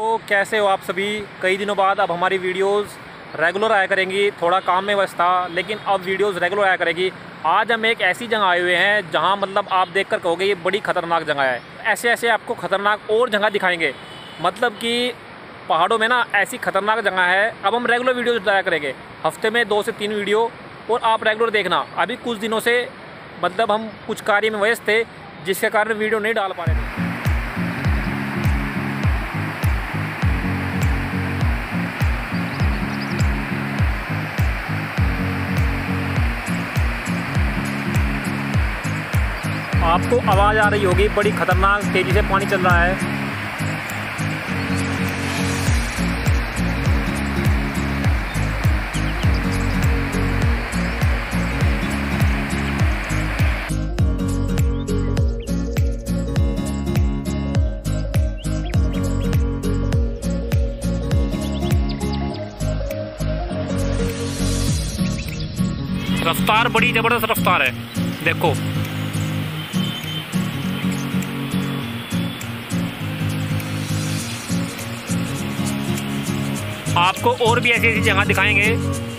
तो कैसे हो आप सभी। कई दिनों बाद अब हमारी वीडियोस रेगुलर आया करेंगी। थोड़ा काम में व्यस्त था, लेकिन अब वीडियोस रेगुलर आया करेगी। आज हम एक ऐसी जगह आए हुए हैं जहां मतलब आप देखकर कहोगे ये बड़ी ख़तरनाक जगह है। ऐसे ऐसे आपको ख़तरनाक और जगह दिखाएंगे, मतलब कि पहाड़ों में ना ऐसी ख़तरनाक जगह है। अब हम रेगुलर वीडियोज़ डाला करेंगे, हफ्ते में 2 से 3 वीडियो, और आप रेगुलर देखना। अभी कुछ दिनों से मतलब हम कुछ कार्य में व्यस्त थे, जिसके कारण वीडियो नहीं डाल पा रहे थे। आपको आवाज़ आ रही होगी, बड़ी ख़तरनाक तेज़ी से पानी चल रहा है। रफ्तार बड़ी ज़बरदस्त रफ्तार है, देखो। आपको और भी ऐसी ऐसी जगह दिखाएंगे।